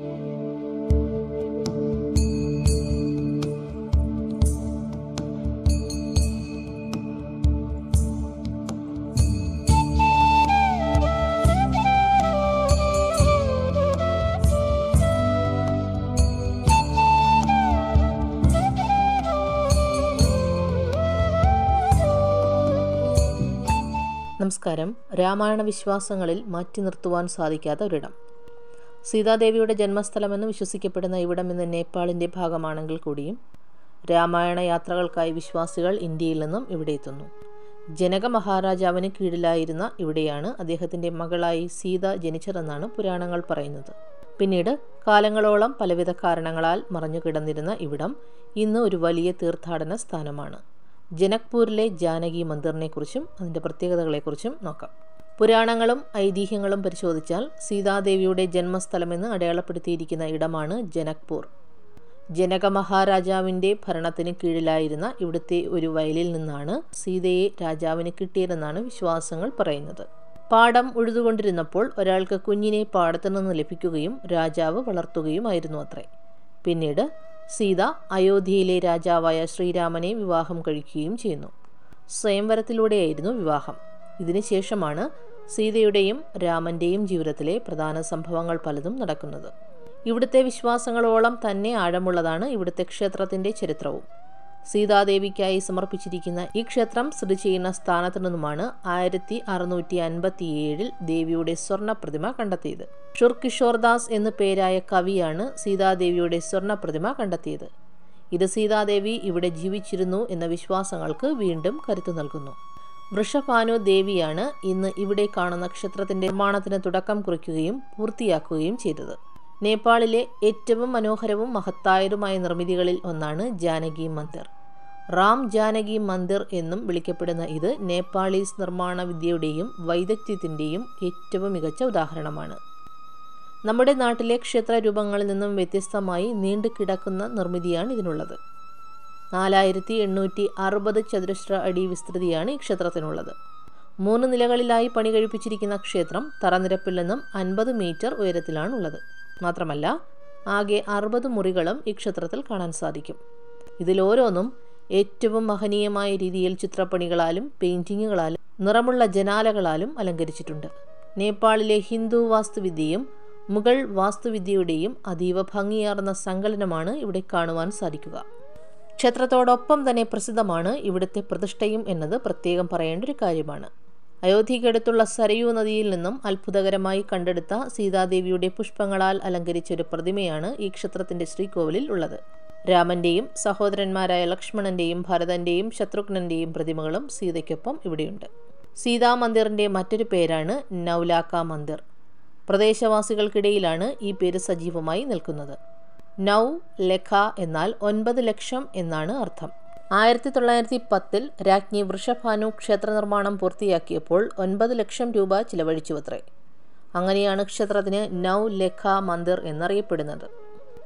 നമസ്കാരം. രാമായണ വിശ്വാസങ്ങളിൽ മാറ്റി നിർത്തുവാൻ സാധിക്കാത്ത ഒരിടം, സീതാദേവിയുടെ ജന്മസ്ഥലമെന്ന് വിശ്വസിക്കപ്പെടുന്ന ഇവിടം ഇന്ന് നേപ്പാളിൻ്റെ ഭാഗമാണെങ്കിൽ കൂടിയും രാമായണ യാത്രകൾക്കായി വിശ്വാസികൾ ഇന്ത്യയിൽ നിന്നും ഇവിടെ എത്തുന്നു. ജനക മഹാരാജാവിന് കീഴിലായിരുന്ന ഇവിടെയാണ് അദ്ദേഹത്തിൻ്റെ മകളായി സീത ജനിച്ചതെന്നാണ് പുരാണങ്ങൾ പറയുന്നത്. പിന്നീട് കാലങ്ങളോളം പലവിധ കാരണങ്ങളാൽ മറഞ്ഞു കിടന്നിരുന്ന ഇവിടം ഇന്ന് ഒരു വലിയ തീർത്ഥാടന സ്ഥാനമാണ്. ജനക്പൂരിലെ ജാനകി മന്ദിറിനെക്കുറിച്ചും അതിൻ്റെ പ്രത്യേകതകളെക്കുറിച്ചും നോക്കാം. പുരാണങ്ങളും ഐതിഹ്യങ്ങളും പരിശോധിച്ചാൽ സീതാദേവിയുടെ ജന്മസ്ഥലമെന്ന് അടയാളപ്പെടുത്തിയിരിക്കുന്ന ഇടമാണ് ജനക്പൂർ. ജനക മഹാരാജാവിൻ്റെ ഭരണത്തിന് കീഴിലായിരുന്ന ഇവിടുത്തെ ഒരു വയലിൽ നിന്നാണ് സീതയെ രാജാവിന് കിട്ടിയതെന്നാണ് വിശ്വാസങ്ങൾ പറയുന്നത്. പാടം ഉഴുതുകൊണ്ടിരുന്നപ്പോൾ ഒരാൾക്ക് കുഞ്ഞിനെ പാടത്തു നിന്ന് ലഭിക്കുകയും രാജാവ് വളർത്തുകയുമായിരുന്നു അത്രേ. പിന്നീട് സീത അയോധ്യയിലെ രാജാവായ ശ്രീരാമനെ വിവാഹം കഴിക്കുകയും ചെയ്യുന്നു. സ്വയംവരത്തിലൂടെയായിരുന്നു വിവാഹം. ഇതിനുശേഷമാണ് സീതയുടെയും രാമൻ്റെയും ജീവിതത്തിലെ പ്രധാന സംഭവങ്ങൾ പലതും നടക്കുന്നത്. ഇവിടുത്തെ വിശ്വാസങ്ങളോളം തന്നെ ആഴമുള്ളതാണ് ഇവിടുത്തെ ക്ഷേത്രത്തിൻ്റെ ചരിത്രവും. സീതാദേവിക്കായി സമർപ്പിച്ചിരിക്കുന്ന ഈ ക്ഷേത്രം സ്ഥിതി ചെയ്യുന്ന സ്ഥാനത്തു നിന്നുമാണ് 1657 ദേവിയുടെ സ്വർണ്ണ പ്രതിമ കണ്ടെത്തിയത്. ഷുർകിഷോർദാസ് എന്നു പേരായ കവിയാണ് സീതാദേവിയുടെ സ്വർണ്ണ പ്രതിമ കണ്ടെത്തിയത്. ഇത് സീതാദേവി ഇവിടെ ജീവിച്ചിരുന്നു എന്ന വിശ്വാസങ്ങൾക്ക് വീണ്ടും കരുത്തു നൽകുന്നു. വൃഷഭാനു ദേവിയാണ് ഇന്ന് ഇവിടെ കാണുന്ന ക്ഷേത്രത്തിൻ്റെ നിർമ്മാണത്തിന് തുടക്കം കുറിക്കുകയും പൂർത്തിയാക്കുകയും ചെയ്തത്. നേപ്പാളിലെ ഏറ്റവും മനോഹരവും മഹത്തായതുമായ നിർമ്മിതികളിൽ ഒന്നാണ് ജാനകി മന്ദിർ. റാം ജാനകി മന്ദിർ എന്നും വിളിക്കപ്പെടുന്ന ഇത് നേപ്പാളീസ് നിർമ്മാണ വിദ്യയുടെയും വൈദഗ്ധ്യത്തിൻ്റെയും ഏറ്റവും മികച്ച ഉദാഹരണമാണ്. നമ്മുടെ നാട്ടിലെ ക്ഷേത്ര രൂപങ്ങളിൽ നിന്നും വ്യത്യസ്തമായി നീണ്ടുകിടക്കുന്ന നിർമ്മിതിയാണ് ഇതിനുള്ളത്. 4860 ചതുരശ്ര അടി വിസ്തൃതിയാണ് ഈ ക്ഷേത്രത്തിനുള്ളത്. 3 നിലകളിലായി പണി കഴിപ്പിച്ചിരിക്കുന്ന ക്ഷേത്രം തറനിരപ്പിൽ നിന്നും 50 മീറ്റർ ഉയരത്തിലാണുള്ളത്. മാത്രമല്ല ആകെ 60 മുറികളും ഈ ക്ഷേത്രത്തിൽ കാണാൻ സാധിക്കും. ഇതിലോരോന്നും ഏറ്റവും മഹനീയമായ രീതിയിൽ ചിത്രപ്പണികളാലും പെയിൻറ്റിങ്ങുകളാലും നിറമുള്ള ജനാലകളാലും അലങ്കരിച്ചിട്ടുണ്ട്. നേപ്പാളിലെ ഹിന്ദു വാസ്തുവിദ്യയും മുഗൾ വാസ്തുവിദ്യയുടെയും അതീവ ഭംഗിയാർന്ന സങ്കലനമാണ് ഇവിടെ കാണുവാൻ സാധിക്കുക. ക്ഷേത്രത്തോടൊപ്പം തന്നെ പ്രസിദ്ധമാണ് ഇവിടുത്തെ പ്രതിഷ്ഠയും എന്നത് പ്രത്യേകം പറയേണ്ട ഒരു കാര്യമാണ്. അയോധ്യയ്ക്കടുത്തുള്ള സരയൂ നദിയിൽ നിന്നും അത്ഭുതകരമായി കണ്ടെടുത്ത സീതാദേവിയുടെ പുഷ്പങ്ങളാൽ അലങ്കരിച്ചൊരു പ്രതിമയാണ് ഈ ക്ഷേത്രത്തിൻ്റെ ശ്രീകോവിലിൽ ഉള്ളത്. രാമൻ്റെയും സഹോദരന്മാരായ ലക്ഷ്മണൻ്റെയും ഭരതൻ്റെയും ശത്രുഘ്നൻ്റെയും പ്രതിമകളും സീതയ്ക്കൊപ്പം ഇവിടെയുണ്ട്. സീതാ മന്ദിറിൻ്റെ മറ്റൊരു പേരാണ് നൗലാക്ക മന്ദിർ. പ്രദേശവാസികൾക്കിടയിലാണ് ഈ പേര് സജീവമായി നിൽക്കുന്നത്. നൗ ലഖ എന്നാൽ 9 ലക്ഷം എന്നാണ് അർത്ഥം. 1910 രാജ്ഞി വൃഷഭാനു ക്ഷേത്ര നിർമ്മാണം പൂർത്തിയാക്കിയപ്പോൾ 9 ലക്ഷം രൂപ ചിലവഴിച്ചുവത്രേ. അങ്ങനെയാണ് ക്ഷേത്രത്തിന് നൗ ലഖ മന്ദിർ എന്നറിയപ്പെടുന്നത്.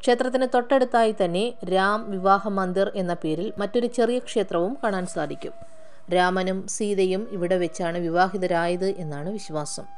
ക്ഷേത്രത്തിന് തൊട്ടടുത്തായി തന്നെ രാം വിവാഹ മന്ദിർ എന്ന പേരിൽ മറ്റൊരു ചെറിയ ക്ഷേത്രവും കാണാൻ സാധിക്കും. രാമനും സീതയും ഇവിടെ വെച്ചാണ് വിവാഹിതരായത് എന്നാണ് വിശ്വാസം.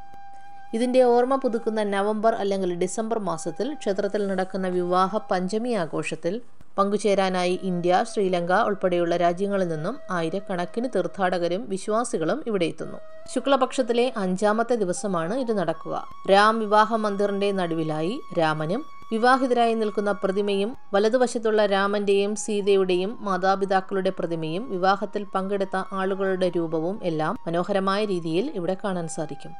ഇതിൻ്റെ ഓർമ്മ പുതുക്കുന്ന നവംബർ അല്ലെങ്കിൽ ഡിസംബർ മാസത്തിൽ ക്ഷേത്രത്തിൽ നടക്കുന്ന വിവാഹ പഞ്ചമി ആഘോഷത്തിൽ പങ്കുചേരാനായി ഇന്ത്യ, ശ്രീലങ്ക ഉൾപ്പെടെയുള്ള രാജ്യങ്ങളിൽ നിന്നും ആയിരക്കണക്കിന് തീർത്ഥാടകരും വിശ്വാസികളും ഇവിടെ എത്തുന്നു. ശുക്ലപക്ഷത്തിലെ 5-ാമത്തെ ദിവസമാണ് ഇത് നടക്കുക. രാം വിവാഹ മന്ദിറിന്റെ നടുവിലായി രാമനും വിവാഹിതരായി നിൽക്കുന്ന പ്രതിമയും വലതുവശത്തുള്ള രാമന്റെയും സീതയുടെയും മാതാപിതാക്കളുടെ പ്രതിമയും വിവാഹത്തിൽ പങ്കെടുത്ത ആളുകളുടെ രൂപവും എല്ലാം മനോഹരമായ രീതിയിൽ ഇവിടെ കാണാൻ സാധിക്കും.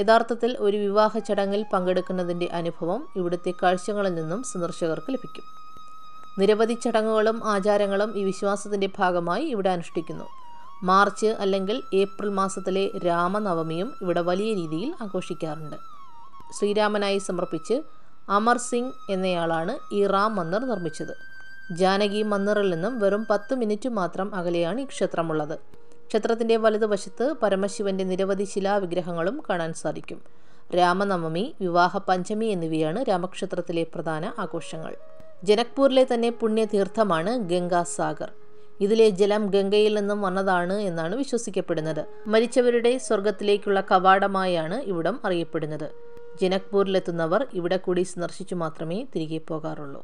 യഥാർത്ഥത്തിൽ ഒരു വിവാഹ ചടങ്ങിൽ പങ്കെടുക്കുന്നതിന്റെ അനുഭവം ഇവിടുത്തെ കാഴ്ചകളിൽ നിന്നും സന്ദർശകർക്ക് ലഭിക്കും. നിരവധി ചടങ്ങുകളും ആചാരങ്ങളും ഈ വിശ്വാസത്തിൻ്റെ ഭാഗമായി ഇവിടെ അനുഷ്ഠിക്കുന്നു. മാർച്ച് അല്ലെങ്കിൽ ഏപ്രിൽ മാസത്തിലെ രാമനവമിയും ഇവിടെ വലിയ രീതിയിൽ ആഘോഷിക്കാറുണ്ട്. ശ്രീരാമനായി സമർപ്പിച്ച് അമർ സിംഗ് എന്നയാളാണ് ഈ റാം മന്ദിർ നിർമ്മിച്ചത്. ജാനകി മന്ദിറിൽ നിന്നും വെറും 10 മിനിറ്റ് മാത്രം അകലെയാണ് ഈ ക്ഷേത്രമുള്ളത്. ക്ഷേത്രത്തിൻ്റെ വലതുവശത്ത് പരമശിവൻ്റെ നിരവധി ശിലാവിഗ്രഹങ്ങളും കാണാൻ സാധിക്കും. രാമനവമി, വിവാഹ പഞ്ചമി എന്നിവയാണ് രാമക്ഷേത്രത്തിലെ പ്രധാന ആഘോഷങ്ങൾ. ജനക്പൂരിലെ തന്നെ പുണ്യതീർത്ഥമാണ് ഗംഗാസാഗർ. ഇതിലെ ജലം ഗംഗയിൽ നിന്നും വന്നതാണ് എന്നാണ് വിശ്വസിക്കപ്പെടുന്നത്. മരിച്ചവരുടെ സ്വർഗത്തിലേക്കുള്ള കവാടമായാണ് ഇവിടം അറിയപ്പെടുന്നത്. ജനക്പൂരിലെത്തുന്നവർ ഇവിടെ കൂടി സന്ദർശിച്ചു മാത്രമേ തിരികെ പോകാറുള്ളൂ.